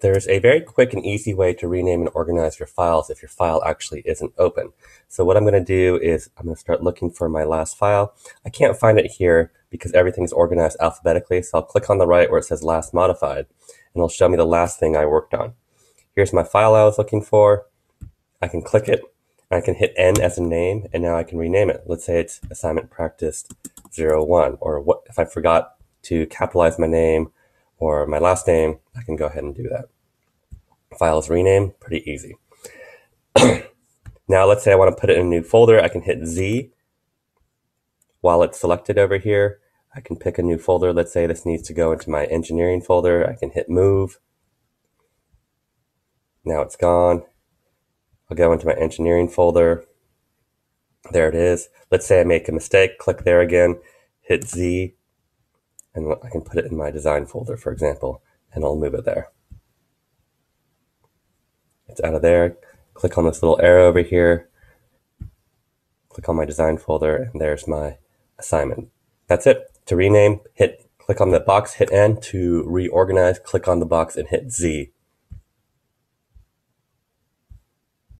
There's a very quick and easy way to rename and organize your files if your file actually isn't open. So what I'm going to do is I'm going to start looking for my last file. I can't find it here because everything's organized alphabetically. So I'll click on the right where it says last modified, and it'll show me the last thing I worked on. Here's my file I was looking for. I can click it, and I can hit N as a name, and now I can rename it. Let's say it's assignment practice 01, or what if I forgot to capitalize my name or my last name, I can go ahead and do that. Files rename, pretty easy. Now let's say I want to put it in a new folder. I can hit Z while it's selected over here. I can pick a new folder. Let's say this needs to go into my engineering folder. I can hit move. Now it's gone. I'll go into my engineering folder. There it is. Let's say I make a mistake, click there again, hit Z, and I can put it in my design folder, for example, and I'll move it there. It's out of there. Click on this little arrow over here. Click on my design folder, and there's my assignment. That's it. To rename, click on the box, hit N. To reorganize, click on the box and hit Z.